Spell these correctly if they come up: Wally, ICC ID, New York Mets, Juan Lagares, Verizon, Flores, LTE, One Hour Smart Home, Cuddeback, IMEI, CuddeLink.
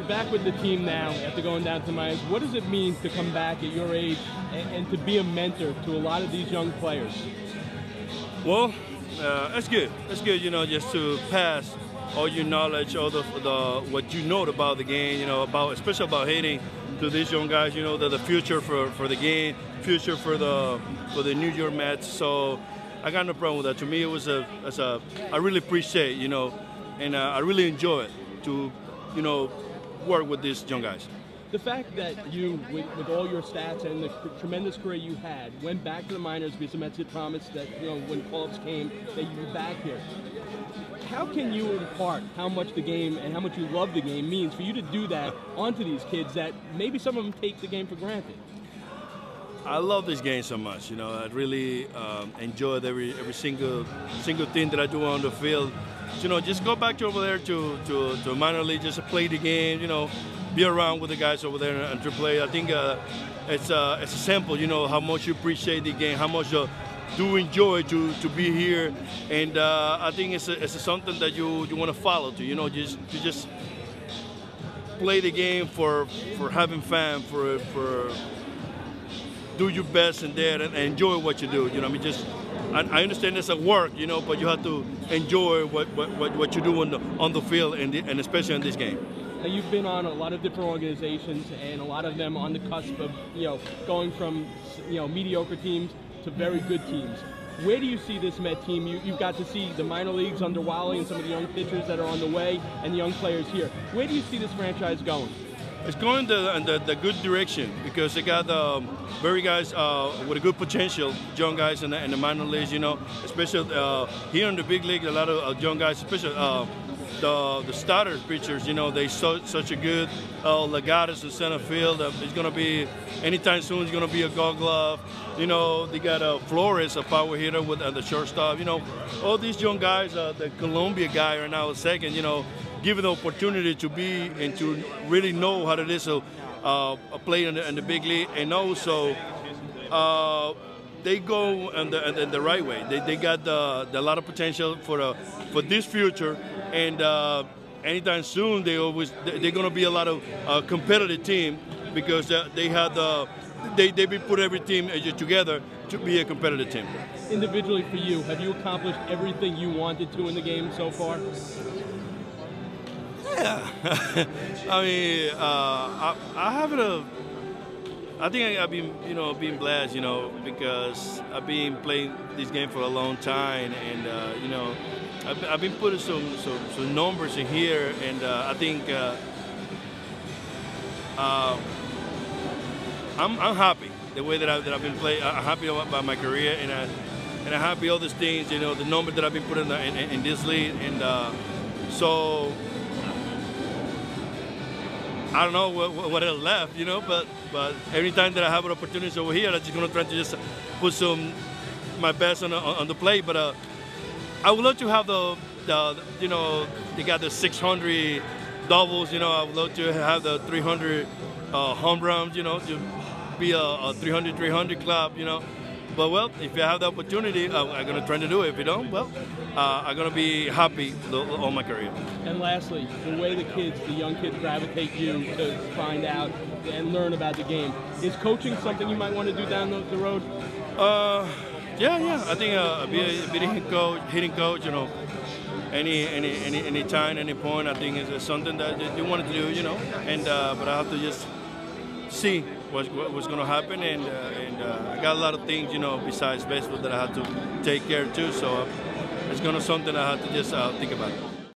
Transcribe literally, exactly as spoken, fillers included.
You're back with the team now after going down to Miami. What does it mean to come back at your age and, and to be a mentor to a lot of these young players? Well, uh, it's good. It's good, you know, just to pass all your knowledge, all the, the what you know about the game, you know, about especially about hitting to these young guys. You know, they're the future for for the game, future for the for the New York Mets. So I got no problem with that. To me, it was a, it's a I really appreciate, you know, and uh, I really enjoy it to, you know, work with these young guys. The fact that you, with, with all your stats and the tremendous career you had, went back to the minors because the Mets had promised that, you know, when calls came, that you'd be back here. How can you impart how much the game and how much you love the game means for you to do that onto these kids that maybe some of them take the game for granted? I love this game so much, you know. I really um, enjoyed every every single single thing that I do on the field. You know, just go back to over there to to, to minor league, just play the game, you know, be around with the guys over there and to play. I think uh, it's uh, it's a sample, you know, how much you appreciate the game, how much you do enjoy to to be here, and uh, I think it's a, it's a something that you you want to follow to, you know, just to just play the game for for having fun, for for do your best in there and enjoy what you do. You know, I mean, just I, I understand it's a work, you know, but you have to enjoy what what, what, what you do on the on the field and the, and especially in this game. Now you've been on a lot of different organizations and a lot of them on the cusp of, you know, going from, you know, mediocre teams to very good teams. Where do you see this Met team? You, you've got to see the minor leagues under Wally and some of the young pitchers that are on the way and the young players here. Where do you see this franchise going? It's going the, in the, the good direction because they got um, very guys uh, with a good potential, young guys in the, in the minor leagues, you know, especially uh, here in the big league, a lot of uh, young guys, especially uh, the, the starter pitchers, you know, they so, such a good uh, Legatus in center field. Uh, it's going to be, anytime soon, it's going to be a Gold Glove. You know, they got uh, Flores, a power hitter with uh, the shortstop. You know, all these young guys, uh, the Colombia guy right now, second, you know, given the opportunity to be and to really know how it is to uh, play in the, in the big league, and also uh, they go in the, in the right way. They, they got the, the, a lot of potential for uh, for this future, and uh, anytime soon they always they're going to be a lot of uh, competitive team because they have the they they be put every team together to be a competitive team. Individually for you, have you accomplished everything you wanted to in the game so far? Yeah, I mean, uh, I, I haven't. A, I think I've been, you know, being blessed, you know, because I've been playing this game for a long time, and uh, you know, I've, I've been putting some, some some numbers in here, and uh, I think uh, uh, I'm I'm happy the way that I that I've been playing. I'm happy about my career, and I and I'm happy all these things, you know, the number that I've been putting in, in, in this league, and uh, so. I don't know what, what else left, you know, but but every time that I have an opportunity over here, I'm just gonna try to just put some my best on the, on the plate. But uh, I would love to have the, the you know they got the six hundred doubles, you know. I would love to have the three hundred uh, home runs, you know, to be a, a three hundred three hundred club, you know. But well, if you have the opportunity, uh, I'm gonna try to do it. If you don't, well, uh, I'm gonna be happy all my career. And lastly, the way the kids, the young kids, gravitate you to find out and learn about the game. Is coaching something you might want to do down the, the road? Uh, yeah, yeah. I think uh, be a, be a hitting coach, hitting coach, you know, any any any any time, any point. I think is something that you wanted to do, you know. And uh, but I have to just see what's, what's going to happen, and, uh, and uh, I got a lot of things, you know, besides baseball that I had to take care of too, so it's going to be something I had to just uh, think about.